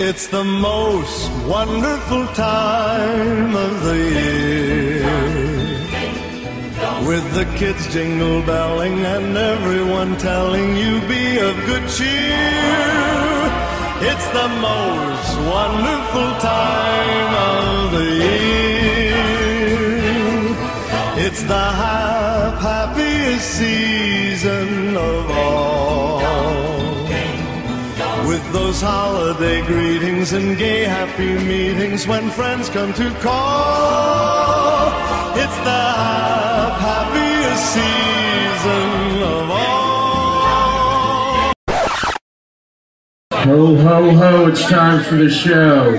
It's the most wonderful time of the year, with the kids jingle belling and everyone telling you be of good cheer. It's the most wonderful time of the year. It's the happiest season of all, with those holiday greetings and gay happy meetings when friends come to call. It's the happiest season of all. Ho, ho, ho, it's time for the show.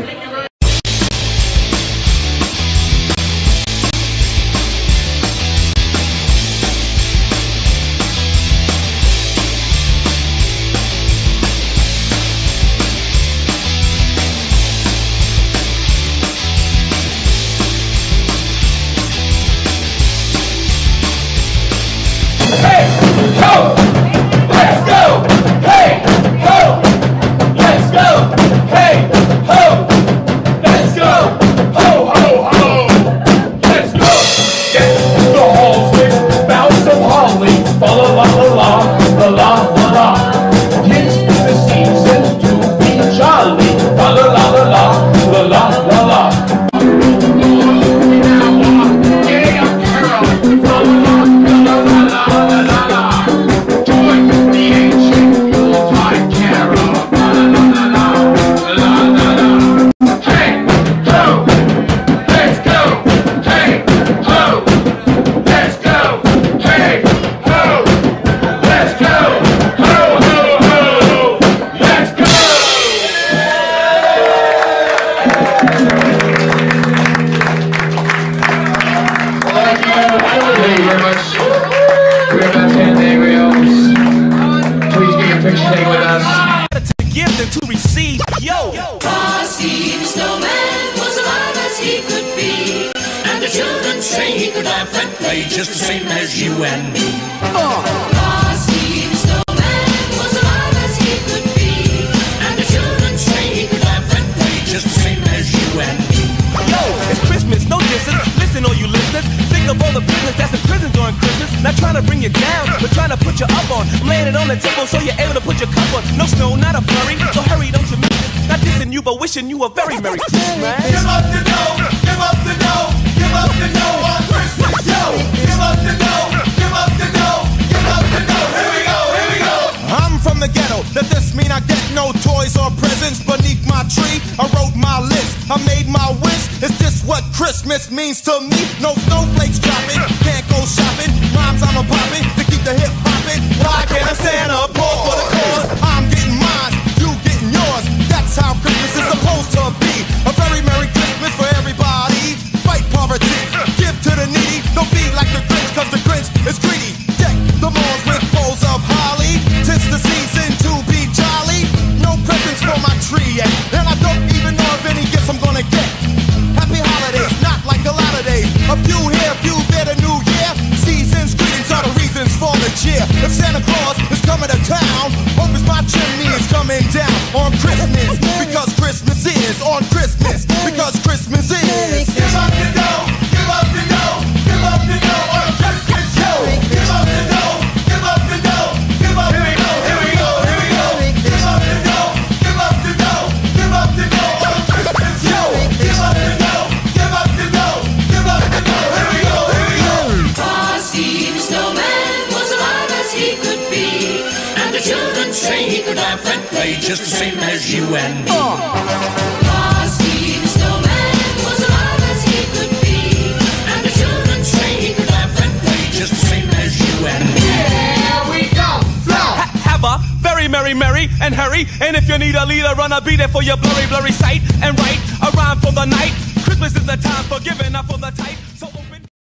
For your blurry sight and right around for the night. Christmas is the time for giving up on the tight.